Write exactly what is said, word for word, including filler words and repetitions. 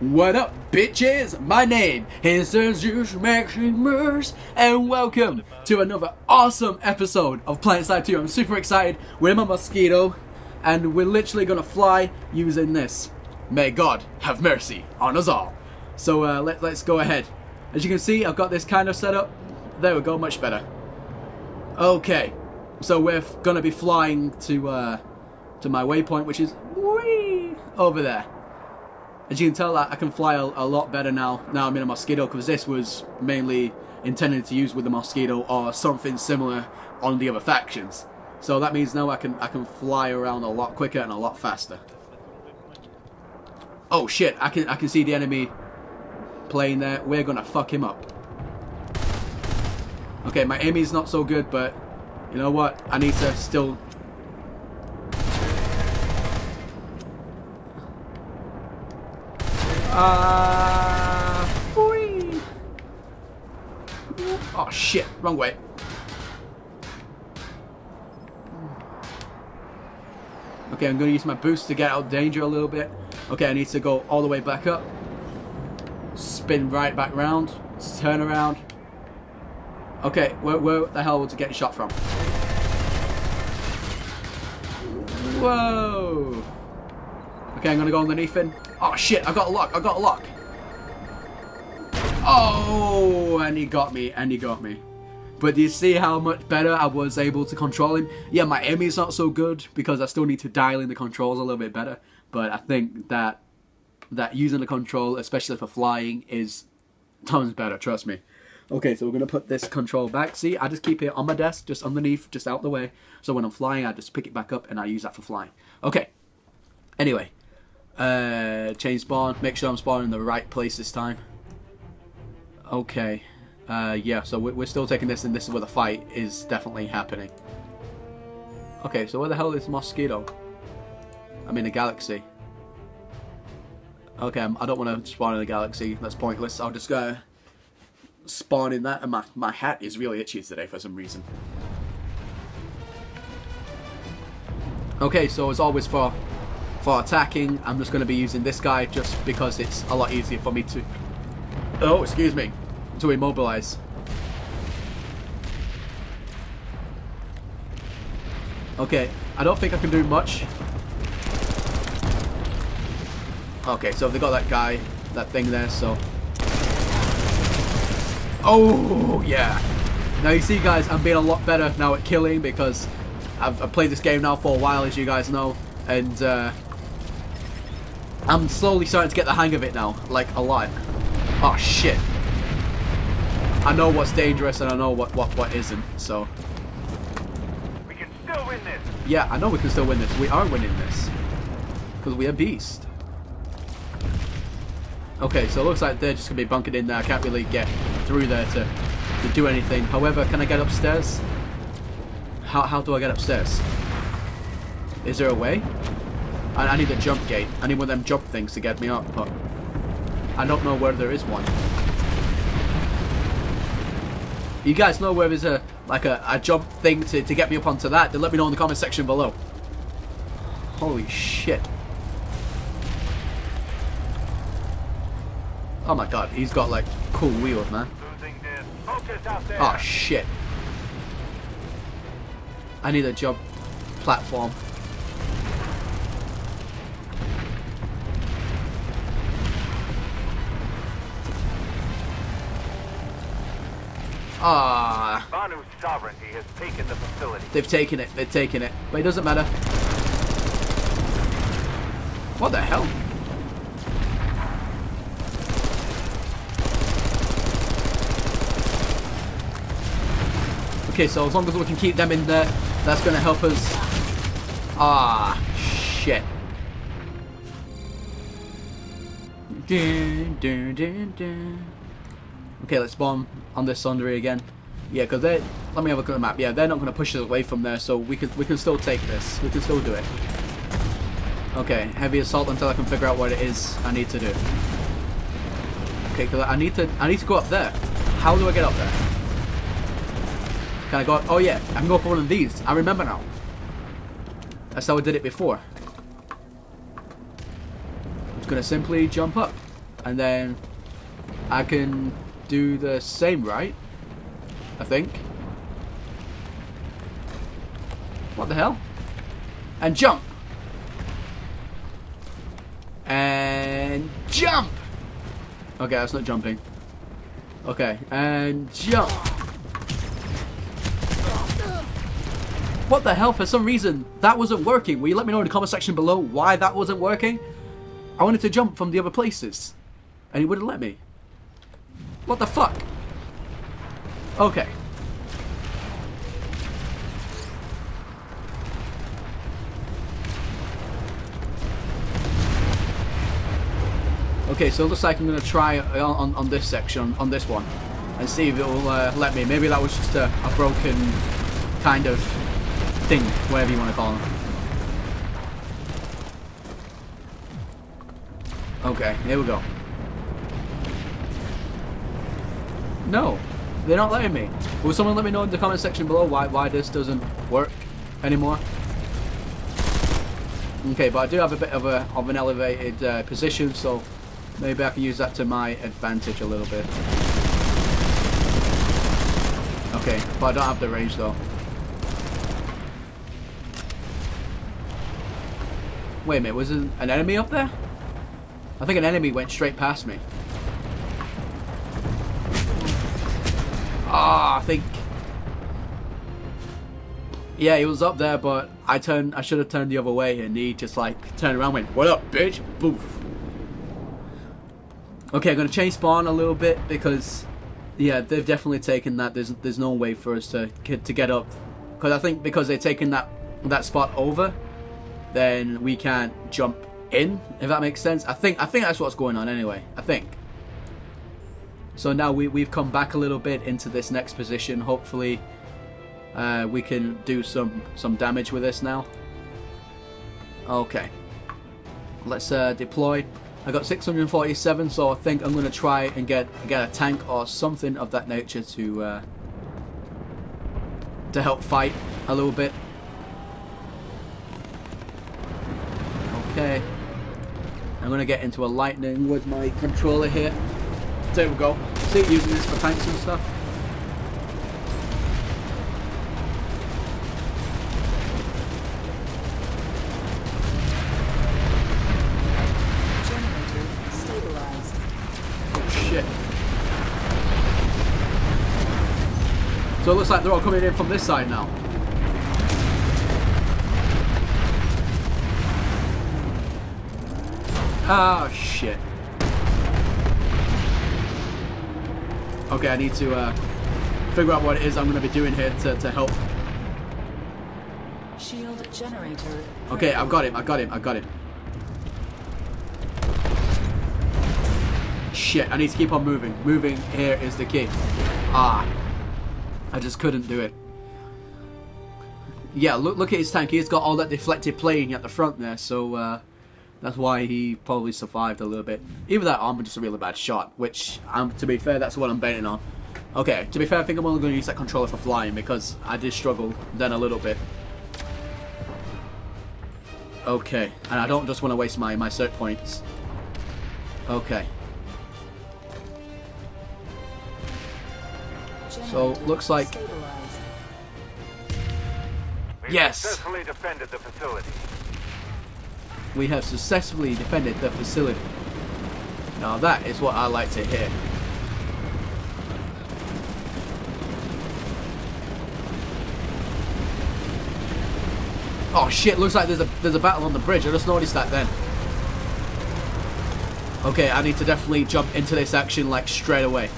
What up, bitches? My name is Zeus Maximus, and welcome to another awesome episode of PlanetSide two. I'm super excited. We're in my Mosquito, and we're literally gonna fly using this. May God have mercy on us all. So uh, let, let's go ahead. As you can see, I've got this kind of set up. There we go, much better. Okay, so we're gonna be flying to uh, to my waypoint, which is wee over there. As you can tell, I can fly a, a lot better now. Now I'm in a Mosquito, because this was mainly intended to use with the Mosquito or something similar on the other factions. So that means now I can I can fly around a lot quicker and a lot faster. Oh shit! I can I can see the enemy plane there. We're gonna fuck him up. Okay, my aiming's not so good, but you know what? I need to still. Uh, oh shit, wrong way. Okay, I'm gonna use my boost to get out of danger a little bit. Okay, I need to go all the way back up. Spin right back round. Turn around. Okay, where, where the hell was it getting shot from? Whoa! Okay, I'm gonna go underneath him. Oh shit, I got a lock, I got a lock. Oh, and he got me, and he got me. But do you see how much better I was able to control him? Yeah, my aiming's not so good because I still need to dial in the controls a little bit better. But I think that that using the control, especially for flying, is tons better, trust me. Okay, so we're gonna put this control back. See, I just keep it on my desk, just underneath, just out the way. So when I'm flying, I just pick it back up and I use that for flying. Okay, anyway. Uh, change spawn, make sure I'm spawning in the right place this time. Okay, uh, yeah, so we're still taking this, and this is where the fight is definitely happening. Okay, so where the hell is Mosquito? I'm in the Galaxy. Okay, I don't want to spawn in the Galaxy, that's pointless. I'll just go spawn in that, and my, my hat is really itchy today for some reason. Okay, so as always for For attacking, I'm just going to be using this guy just because it's a lot easier for me to oh excuse me to immobilize. Okay, I don't think I can do much. Okay, so they got that guy, that thing there, so oh yeah, now you see guys, I'm being a lot better now at killing because I've, I've played this game now for a while, as you guys know, and uh I'm slowly starting to get the hang of it now, like a lot. Oh shit. I know what's dangerous and I know what what, what isn't, so. We can still win this. Yeah, I know we can still win this. We are winning this. Because we are beast. Okay, so it looks like they're just gonna be bunkered in there. I can't really get through there to, to do anything. However, can I get upstairs? How how do I get upstairs? Is there a way? I need a jump gate. I need one of them jump things to get me up, but I don't know where there is one. You guys know where there's a like a, a jump thing to, to get me up onto that? Then let me know in the comment section below. Holy shit. Oh my god, he's got like cool wheels, man. Oh shit. I need a jump platform. Ah! Banu's sovereignty has taken the facility. They've taken it. They've taken it. But it doesn't matter. What the hell? Okay, so as long as we can keep them in there, that's going to help us. Ah, shit. Dun, dun, dun, dun. Okay, let's spawn on this sundry again. Yeah, because they let me have a look at the map. Yeah, they're not going to push us away from there, so we can we can still take this. We can still do it. Okay, heavy assault until I can figure out what it is I need to do. Okay, because I need to I need to go up there. How do I get up there? Can I go up? Oh yeah, I can go up for one of these. I remember now. That's how I did it before. I'm just going to simply jump up. and then I can do the same, right? I think. What the hell? And jump! And jump! Okay, that's not jumping. Okay, and jump! What the hell? For some reason, that wasn't working. Will you let me know in the comment section below why that wasn't working? I wanted to jump from the other places, and he wouldn't let me. What the fuck? Okay. Okay, so it looks like I'm going to try on, on, on this section, on this one, and see if it will uh, let me. Maybe that was just a, a broken kind of thing, whatever you want to call it. Okay, here we go. No, they're not letting me. Will someone let me know in the comment section below why, why this doesn't work anymore? Okay, but I do have a bit of, a, of an elevated uh, position, so maybe I can use that to my advantage a little bit. Okay, but I don't have the range though. Wait a minute, was there an enemy up there? I think an enemy went straight past me. Ah, oh, I think... yeah, he was up there, but I turned. I should have turned the other way, and he just like turned around and went, "What up, bitch?" Boof. Okay, I'm gonna change spawn a little bit because, yeah, they've definitely taken that. There's there's no way for us to to get up, because I think because they've taken that that spot over, then we can't jump in. If that makes sense, I think I think that's what's going on anyway. I think. So now we we've come back a little bit into this next position. Hopefully. Uh, we can do some some damage with this now. Okay, let's uh, deploy. I got six hundred forty-seven, so I think I'm gonna try and get get a tank or something of that nature to uh, to help fight a little bit. Okay, I'm gonna get into a lightning with my controller here. There we go. See, using this for tanks and stuff. So it looks like they're all coming in from this side now. Ah, shit. Okay, I need to uh, figure out what it is I'm going to be doing here to, to help. Shield generator. Okay, I've got him, I got him, I got him. Shit, I need to keep on moving. Moving here is the key. Ah. I just couldn't do it. Yeah, look look at his tank. He's got all that deflected plating at the front there, so uh, that's why he probably survived a little bit. Even that armor just a really bad shot, which, um, to be fair, that's what I'm betting on. Okay, to be fair, I think I'm only going to use that controller for flying because I did struggle then a little bit. Okay, and I don't just want to waste my, my cert points. Okay. So looks like we yes, successfully defended the facility. We have successfully defended the facility. Now that is what I like to hear. Oh shit! Looks like there's a there's a battle on the bridge. I just noticed that then. Okay, I need to definitely jump into this action like straight away.